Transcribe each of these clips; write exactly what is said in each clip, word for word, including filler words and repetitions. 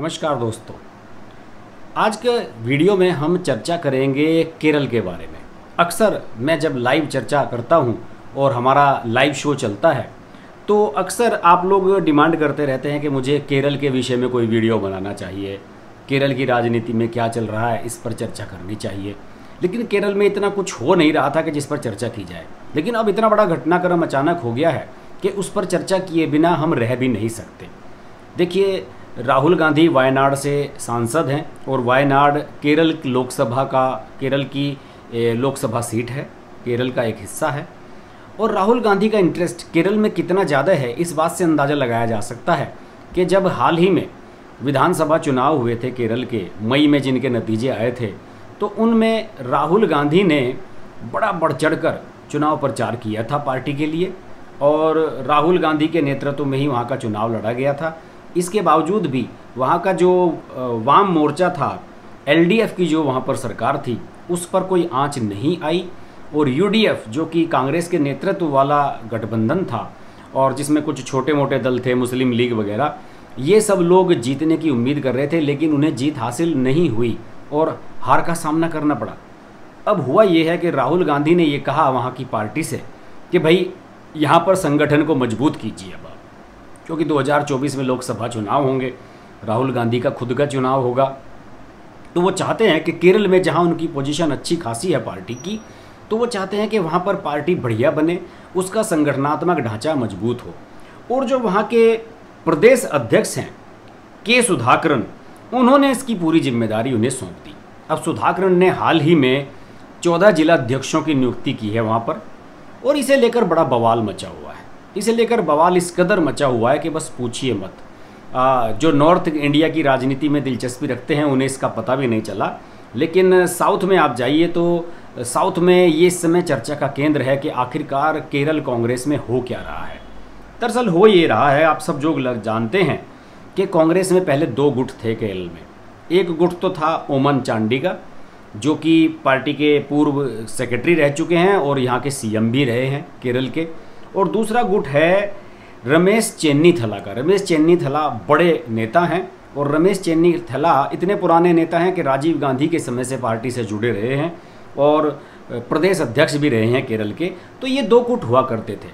नमस्कार दोस्तों, आज के वीडियो में हम चर्चा करेंगे केरल के बारे में। अक्सर मैं जब लाइव चर्चा करता हूं और हमारा लाइव शो चलता है तो अक्सर आप लोग डिमांड करते रहते हैं कि मुझे केरल के विषय में कोई वीडियो बनाना चाहिए, केरल की राजनीति में क्या चल रहा है इस पर चर्चा करनी चाहिए। लेकिन केरल में इतना कुछ हो नहीं रहा था कि जिस पर चर्चा की जाए, लेकिन अब इतना बड़ा घटनाक्रम अचानक हो गया है कि उस पर चर्चा किए बिना हम रह भी नहीं सकते। देखिए, राहुल गांधी वायनाड से सांसद हैं और वायनाड केरल लोकसभा का केरल की लोकसभा सीट है, केरल का एक हिस्सा है। और राहुल गांधी का इंटरेस्ट केरल में कितना ज़्यादा है इस बात से अंदाज़ा लगाया जा सकता है कि जब हाल ही में विधानसभा चुनाव हुए थे केरल के, मई में जिनके नतीजे आए थे, तो उनमें राहुल गांधी ने बड़ा बढ़ चढ़ कर चुनाव प्रचार किया था पार्टी के लिए, और राहुल गांधी के नेतृत्व में ही वहाँ का चुनाव लड़ा गया था। इसके बावजूद भी वहाँ का जो वाम मोर्चा था, एलडीएफ की जो वहाँ पर सरकार थी, उस पर कोई आँच नहीं आई। और यूडीएफ जो कि कांग्रेस के नेतृत्व वाला गठबंधन था और जिसमें कुछ छोटे मोटे दल थे, मुस्लिम लीग वगैरह, ये सब लोग जीतने की उम्मीद कर रहे थे, लेकिन उन्हें जीत हासिल नहीं हुई और हार का सामना करना पड़ा। अब हुआ ये है कि राहुल गांधी ने ये कहा वहाँ की पार्टी से कि भाई यहाँ पर संगठन को मजबूत कीजिए अब, क्योंकि दो हज़ार चौबीस में लोकसभा चुनाव होंगे, राहुल गांधी का खुद का चुनाव होगा। तो वो चाहते हैं कि केरल में जहां उनकी पोजीशन अच्छी खासी है पार्टी की, तो वो चाहते हैं कि वहां पर पार्टी बढ़िया बने, उसका संगठनात्मक ढांचा मजबूत हो। और जो वहां के प्रदेश अध्यक्ष हैं के सुधाकरन, उन्होंने इसकी पूरी जिम्मेदारी उन्हें सौंप दी। अब सुधाकरन ने हाल ही में चौदह जिलाध्यक्षों की नियुक्ति की है वहाँ पर, और इसे लेकर बड़ा बवाल मचा हुआ है। इसे लेकर बवाल इस कदर मचा हुआ है कि बस पूछिए मत। आ, जो नॉर्थ इंडिया की राजनीति में दिलचस्पी रखते हैं उन्हें इसका पता भी नहीं चला, लेकिन साउथ में आप जाइए तो साउथ में ये इस समय चर्चा का केंद्र है कि आखिरकार केरल कांग्रेस में हो क्या रहा है। दरअसल हो ये रहा है, आप सब लोग जानते हैं कि कांग्रेस में पहले दो गुट थे केरल में। एक गुट तो था ओमन चांडी का, जो कि पार्टी के पूर्व सेक्रेटरी रह चुके हैं और यहाँ के सीएम भी रहे हैं केरल के, और दूसरा गुट है रमेश चेन्नीथला का। रमेश चेन्नीथला बड़े नेता हैं, और रमेश चेन्नीथला इतने पुराने नेता हैं कि राजीव गांधी के समय से पार्टी से जुड़े रहे हैं और प्रदेश अध्यक्ष भी रहे हैं केरल के। तो ये दो गुट हुआ करते थे।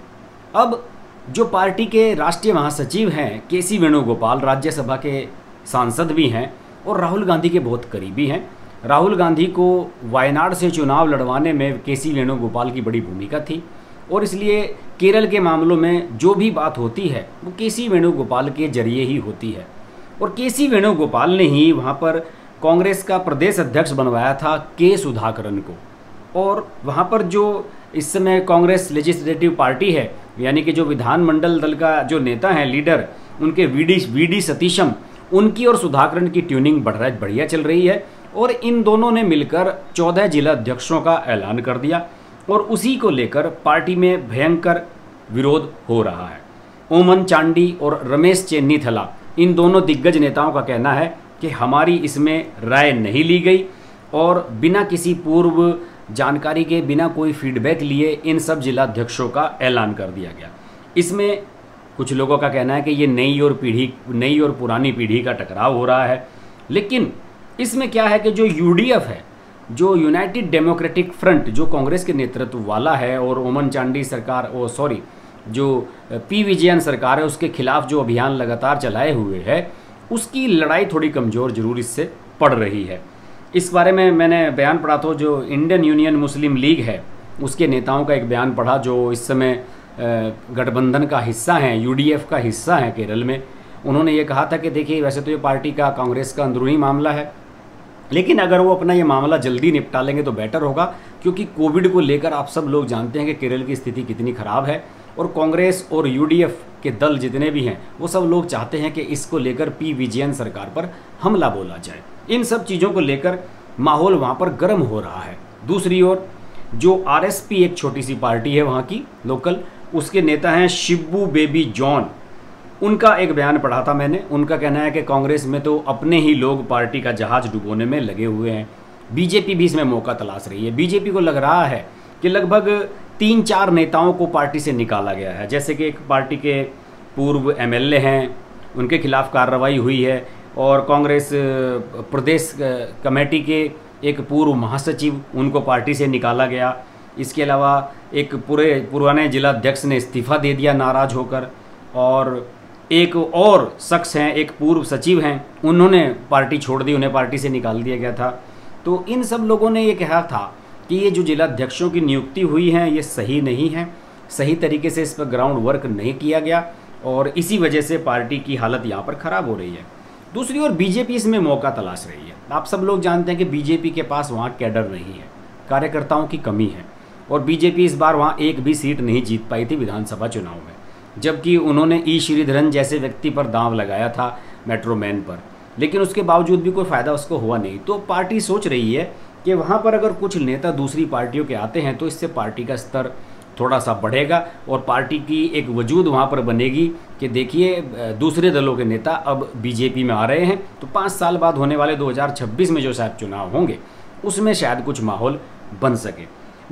अब जो पार्टी के राष्ट्रीय महासचिव हैं के सी वेणुगोपाल, राज्यसभा के सांसद भी हैं और राहुल गांधी के बहुत करीबी हैं। राहुल गांधी को वायनाड से चुनाव लड़वाने में के सी वेणुगोपाल की बड़ी भूमिका थी, और इसलिए केरल के मामलों में जो भी बात होती है वो के सी वेणुगोपाल के जरिए ही होती है। और के सी वेणुगोपाल ने ही वहाँ पर कांग्रेस का प्रदेश अध्यक्ष बनवाया था के सुधाकरन को, और वहाँ पर जो इस समय कांग्रेस लेजिस्लेटिव पार्टी है, यानी कि जो विधानमंडल दल का जो नेता है, लीडर, उनके V D V D Satheesan, उनकी और सुधाकरन की ट्यूनिंग बढ़ बढ़िया चल रही है। और इन दोनों ने मिलकर चौदह जिला अध्यक्षों का ऐलान कर दिया, और उसी को लेकर पार्टी में भयंकर विरोध हो रहा है। ओमन चांडी और रमेश चेन्नीथला, इन दोनों दिग्गज नेताओं का कहना है कि हमारी इसमें राय नहीं ली गई, और बिना किसी पूर्व जानकारी के, बिना कोई फीडबैक लिए इन सब जिलाध्यक्षों का ऐलान कर दिया गया। इसमें कुछ लोगों का कहना है कि ये नई और पीढ़ी नई और पुरानी पीढ़ी का टकराव हो रहा है। लेकिन इसमें क्या है कि जो यूडीएफ है, जो यूनाइटेड डेमोक्रेटिक फ्रंट, जो कांग्रेस के नेतृत्व वाला है, और ओमन चांडी सरकार ओ सॉरी जो पी विजयन सरकार है, उसके खिलाफ जो अभियान लगातार चलाए हुए है, उसकी लड़ाई थोड़ी कमज़ोर जरूर इससे पड़ रही है। इस बारे में मैंने बयान पढ़ा था, जो इंडियन यूनियन मुस्लिम लीग है उसके नेताओं का एक बयान पढ़ा, जो इस समय गठबंधन का हिस्सा हैं, यूडीएफ का हिस्सा हैं केरल में। उन्होंने ये कहा था कि देखिए, वैसे तो ये पार्टी का, कांग्रेस का अंदरूनी मामला है, लेकिन अगर वो अपना ये मामला जल्दी निपटा लेंगे तो बेटर होगा, क्योंकि कोविड को लेकर आप सब लोग जानते हैं कि केरल की स्थिति कितनी ख़राब है, और कांग्रेस और यूडीएफ के दल जितने भी हैं वो सब लोग चाहते हैं कि इसको लेकर पी विजयन सरकार पर हमला बोला जाए। इन सब चीज़ों को लेकर माहौल वहाँ पर गर्म हो रहा है। दूसरी ओर जो आरएसपी एक छोटी सी पार्टी है वहाँ की लोकल, उसके नेता हैं शिब्बू बेबी जॉन, उनका एक बयान पढ़ा था मैंने। उनका कहना है कि कांग्रेस में तो अपने ही लोग पार्टी का जहाज डुबोने में लगे हुए हैं, बीजेपी भी इसमें मौका तलाश रही है। बीजेपी को लग रहा है कि लगभग तीन चार नेताओं को पार्टी से निकाला गया है, जैसे कि एक पार्टी के पूर्व एमएलए हैं, उनके खिलाफ कार्रवाई हुई है, और कांग्रेस प्रदेश कमेटी के एक पूर्व महासचिव, उनको पार्टी से निकाला गया। इसके अलावा एक पूरे पुराने जिलाध्यक्ष ने इस्तीफा दे दिया नाराज़ होकर, और एक और शख्स हैं, एक पूर्व सचिव हैं, उन्होंने पार्टी छोड़ दी, उन्हें पार्टी से निकाल दिया गया था। तो इन सब लोगों ने ये कहा था कि ये जो जिलाध्यक्षों की नियुक्ति हुई है ये सही नहीं है, सही तरीके से इस पर ग्राउंड वर्क नहीं किया गया और इसी वजह से पार्टी की हालत यहाँ पर ख़राब हो रही है। दूसरी ओर बीजेपी इसमें मौका तलाश रही है। आप सब लोग जानते हैं कि बीजेपी के पास वहाँ कैडर नहीं है, कार्यकर्ताओं की कमी है, और बीजेपी इस बार वहाँ एक भी सीट नहीं जीत पाई थी विधानसभा चुनाव में, जबकि उन्होंने ई श्रीधरन जैसे व्यक्ति पर दांव लगाया था मेट्रोमैन पर, लेकिन उसके बावजूद भी कोई फ़ायदा उसको हुआ नहीं। तो पार्टी सोच रही है कि वहाँ पर अगर कुछ नेता दूसरी पार्टियों के आते हैं तो इससे पार्टी का स्तर थोड़ा सा बढ़ेगा और पार्टी की एक वजूद वहाँ पर बनेगी कि देखिए दूसरे दलों के नेता अब बीजेपी में आ रहे हैं, तो पाँच साल बाद होने वाले दो हज़ार छब्बीस में जो शायद चुनाव होंगे उसमें शायद कुछ माहौल बन सके।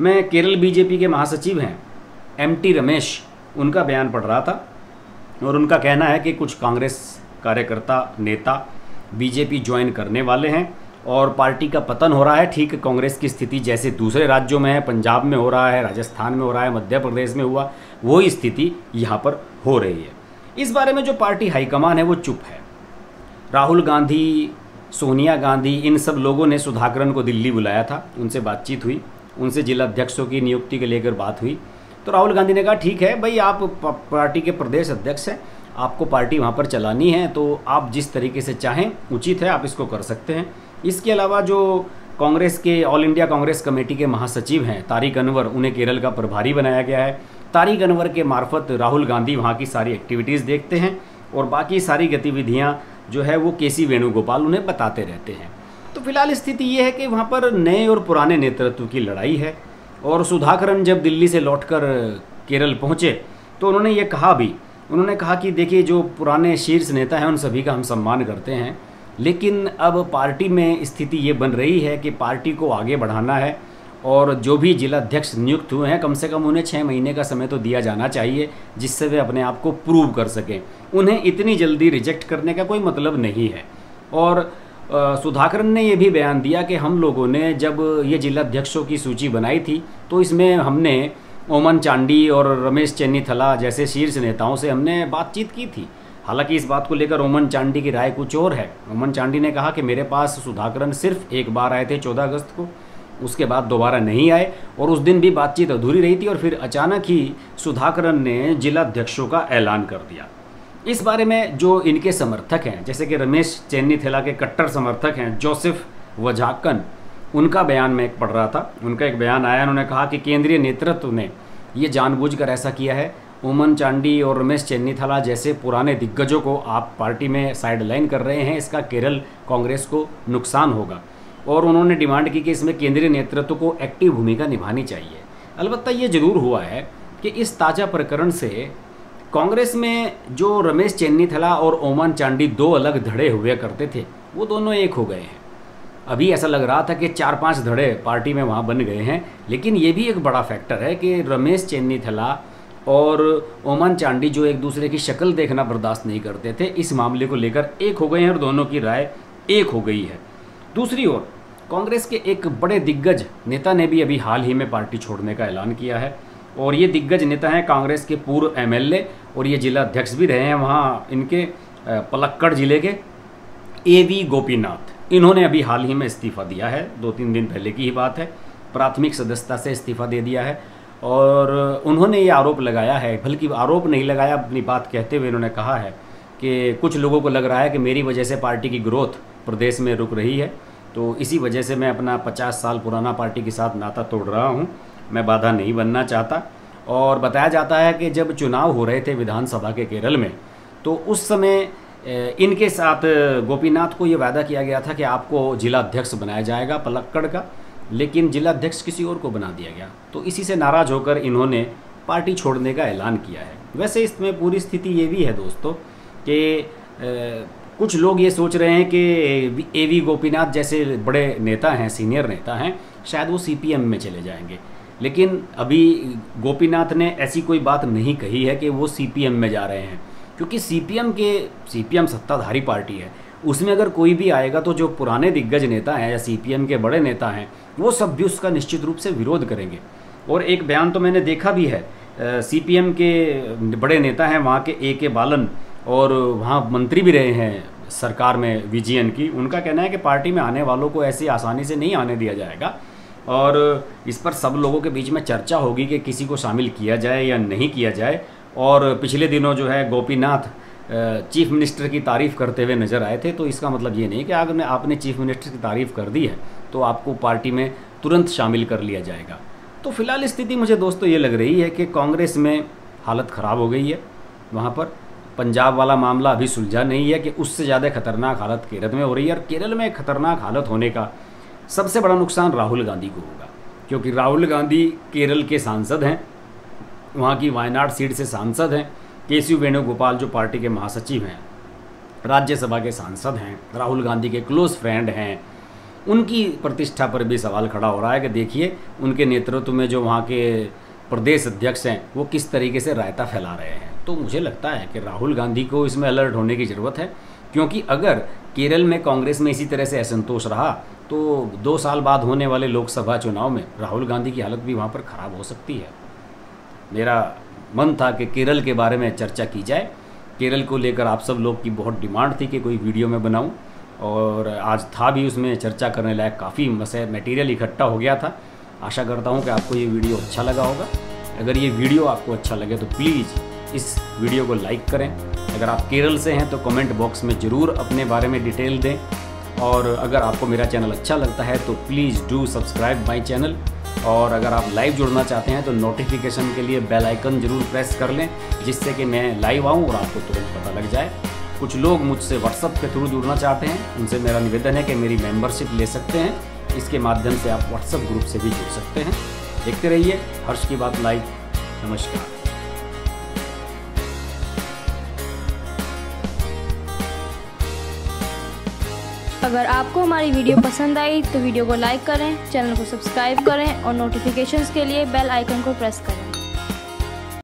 मैं केरल बीजेपी के महासचिव हैं एम टी रमेश, उनका बयान पढ़ रहा था, और उनका कहना है कि कुछ कांग्रेस कार्यकर्ता नेता बीजेपी ज्वाइन करने वाले हैं और पार्टी का पतन हो रहा है। ठीक कांग्रेस की स्थिति जैसे दूसरे राज्यों में है, पंजाब में हो रहा है, राजस्थान में हो रहा है, मध्य प्रदेश में हुआ, वही स्थिति यहाँ पर हो रही है। इस बारे में जो पार्टी हाईकमान है वो चुप है। राहुल गांधी, सोनिया गांधी, इन सब लोगों ने सुधाकरन को दिल्ली बुलाया था, उनसे बातचीत हुई, उनसे जिलाध्यक्षों की नियुक्ति को लेकर बात हुई। तो राहुल गांधी ने कहा ठीक है भाई, आप पार्टी के प्रदेश अध्यक्ष हैं, आपको पार्टी वहाँ पर चलानी है, तो आप जिस तरीके से चाहें उचित है, आप इसको कर सकते हैं। इसके अलावा जो कांग्रेस के ऑल इंडिया कांग्रेस कमेटी के महासचिव हैं तारिक अनवर, उन्हें केरल का प्रभारी बनाया गया है। तारिक अनवर के मार्फत राहुल गांधी वहाँ की सारी एक्टिविटीज़ देखते हैं और बाकी सारी गतिविधियाँ जो है वो के सी वेणुगोपाल उन्हें बताते रहते हैं। तो फिलहाल स्थिति ये है कि वहाँ पर नए और पुराने नेतृत्व की लड़ाई है। और सुधाकरन जब दिल्ली से लौटकर केरल पहुँचे तो उन्होंने ये कहा भी, उन्होंने कहा कि देखिए जो पुराने शीर्ष नेता हैं उन सभी का हम सम्मान करते हैं, लेकिन अब पार्टी में स्थिति ये बन रही है कि पार्टी को आगे बढ़ाना है और जो भी जिलाध्यक्ष नियुक्त हुए हैं कम से कम उन्हें छः महीने का समय तो दिया जाना चाहिए जिससे वे अपने आप को प्रूव कर सकें। उन्हें इतनी जल्दी रिजेक्ट करने का कोई मतलब नहीं है। और सुधाकरन ने यह भी बयान दिया कि हम लोगों ने जब ये जिलाध्यक्षों की सूची बनाई थी तो इसमें हमने ओमन चांडी और रमेश चेन्नीथला जैसे शीर्ष नेताओं से हमने बातचीत की थी। हालांकि इस बात को लेकर ओमन चांडी की राय कुछ और है। ओमन चांडी ने कहा कि मेरे पास सुधाकरन सिर्फ एक बार आए थे चौदह अगस्त को, उसके बाद दोबारा नहीं आए और उस दिन भी बातचीत अधूरी रही थी और फिर अचानक ही सुधाकरन ने जिलाध्यक्षों का ऐलान कर दिया। इस बारे में जो इनके समर्थक हैं, जैसे कि रमेश चेन्नीथला के कट्टर समर्थक हैं जोसेफ वजाक्कन, उनका बयान मैं एक पढ़ रहा था। उनका एक बयान आया, उन्होंने कहा कि केंद्रीय नेतृत्व ने ये जानबूझकर ऐसा किया है, ओमन चांडी और रमेश चेन्नीथला जैसे पुराने दिग्गजों को आप पार्टी में साइडलाइन कर रहे हैं, इसका केरल कांग्रेस को नुकसान होगा। और उन्होंने डिमांड की कि इसमें केंद्रीय नेतृत्व को एक्टिव भूमिका निभानी चाहिए। अलबत्ता ये ज़रूर हुआ है कि इस ताज़ा प्रकरण से कांग्रेस में जो रमेश चेन्नीथला और ओमन चांडी दो अलग धड़े हुए करते थे वो दोनों एक हो गए हैं। अभी ऐसा लग रहा था कि चार पाँच धड़े पार्टी में वहाँ बन गए हैं, लेकिन ये भी एक बड़ा फैक्टर है कि रमेश चेन्नीथला और ओमन चांडी जो एक दूसरे की शक्ल देखना बर्दाश्त नहीं करते थे, इस मामले को लेकर एक हो गए हैं और दोनों की राय एक हो गई है। दूसरी ओर कांग्रेस के एक बड़े दिग्गज नेता ने भी अभी हाल ही में पार्टी छोड़ने का ऐलान किया है, और ये दिग्गज नेता हैं कांग्रेस के पूर्व एमएलए और ये जिलाध्यक्ष भी रहे हैं वहाँ इनके पलक्कड़ जिले के ए वी गोपीनाथ। इन्होंने अभी हाल ही में इस्तीफा दिया है, दो तीन दिन पहले की ही बात है, प्राथमिक सदस्यता से इस्तीफा दे दिया है। और उन्होंने ये आरोप लगाया है, बल्कि आरोप नहीं लगाया, अपनी बात कहते हुए इन्होंने कहा है कि कुछ लोगों को लग रहा है कि मेरी वजह से पार्टी की ग्रोथ प्रदेश में रुक रही है, तो इसी वजह से मैं अपना पचास साल पुराना पार्टी के साथ नाता तोड़ रहा हूँ, मैं बाधा नहीं बनना चाहता। और बताया जाता है कि जब चुनाव हो रहे थे विधानसभा के केरल में तो उस समय इनके साथ गोपीनाथ को ये वादा किया गया था कि आपको जिलाध्यक्ष बनाया जाएगा पलक्कड़ का, लेकिन जिलाध्यक्ष किसी और को बना दिया गया, तो इसी से नाराज़ होकर इन्होंने पार्टी छोड़ने का ऐलान किया है। वैसे इसमें पूरी स्थिति ये भी है दोस्तों कि कुछ लोग ये सोच रहे हैं कि ए वी गोपीनाथ जैसे बड़े नेता हैं, सीनियर नेता हैं, शायद वो सी पी एम में चले जाएंगे, लेकिन अभी गोपीनाथ ने ऐसी कोई बात नहीं कही है कि वो सी पी एम में जा रहे हैं, क्योंकि सी पी एम के सी पी एम सत्ताधारी पार्टी है, उसमें अगर कोई भी आएगा तो जो पुराने दिग्गज नेता हैं या सीपीएम के बड़े नेता हैं वो सब भी उसका निश्चित रूप से विरोध करेंगे। और एक बयान तो मैंने देखा भी है, सीपीएम के बड़े नेता हैं वहाँ के ए के बालन, और वहाँ मंत्री भी रहे हैं सरकार में वी जी एन की, उनका कहना है कि पार्टी में आने वालों को ऐसी आसानी से नहीं आने दिया जाएगा और इस पर सब लोगों के बीच में चर्चा होगी कि किसी को शामिल किया जाए या नहीं किया जाए। और पिछले दिनों जो है गोपीनाथ चीफ मिनिस्टर की तारीफ़ करते हुए नज़र आए थे, तो इसका मतलब ये नहीं कि अगर आपने चीफ मिनिस्टर की तारीफ़ कर दी है तो आपको पार्टी में तुरंत शामिल कर लिया जाएगा। तो फिलहाल स्थिति मुझे दोस्तों ये लग रही है कि कांग्रेस में हालत ख़राब हो गई है। वहाँ पर पंजाब वाला मामला अभी सुलझा नहीं है कि उससे ज़्यादा खतरनाक हालत केरल में हो रही है, और केरल में खतरनाक हालत होने का सबसे बड़ा नुकसान राहुल गांधी को होगा, क्योंकि राहुल गांधी केरल के सांसद हैं, वहाँ की वायनाड सीट से सांसद हैं, के सी वेणुगोपाल जो पार्टी के महासचिव हैं, राज्यसभा के सांसद हैं, राहुल गांधी के क्लोज फ्रेंड हैं। उनकी प्रतिष्ठा पर भी सवाल खड़ा हो रहा है कि देखिए उनके नेतृत्व में जो वहाँ के प्रदेश अध्यक्ष हैं वो किस तरीके से रायता फैला रहे हैं। तो मुझे लगता है कि राहुल गांधी को इसमें अलर्ट होने की ज़रूरत है, क्योंकि अगर केरल में कांग्रेस में इसी तरह से असंतोष रहा तो दो साल बाद होने वाले लोकसभा चुनाव में राहुल गांधी की हालत भी वहाँ पर ख़राब हो सकती है। मेरा मन था कि केरल के बारे में चर्चा की जाए, केरल को लेकर आप सब लोग की बहुत डिमांड थी कि कोई वीडियो में बनाऊँ, और आज था भी उसमें चर्चा करने लायक काफ़ी मसे मटेरियल इकट्ठा हो गया था। आशा करता हूँ कि आपको ये वीडियो अच्छा लगा होगा। अगर ये वीडियो आपको अच्छा लगे तो प्लीज़ इस वीडियो को लाइक करें। अगर आप केरल से हैं तो कमेंट बॉक्स में ज़रूर अपने बारे में डिटेल दें, और अगर आपको मेरा चैनल अच्छा लगता है तो please do subscribe my channel. और अगर आप लाइव जुड़ना चाहते हैं तो नोटिफिकेशन के लिए बेल आइकन ज़रूर प्रेस कर लें, जिससे कि मैं लाइव आऊँ और आपको तुरंत पता लग जाए। कुछ लोग मुझसे व्हाट्सअप के थ्रू जुड़ना चाहते हैं, उनसे मेरा निवेदन है कि मेरी मेम्बरशिप ले सकते हैं, इसके माध्यम से आप व्हाट्सअप ग्रुप से भी जुड़ सकते हैं। देखते रहिए हर्ष की बात लाइव। नमस्कार। अगर आपको हमारी वीडियो पसंद आई तो वीडियो को लाइक करें, चैनल को सब्सक्राइब करें और नोटिफिकेशंस के लिए बेल आइकन को प्रेस करें।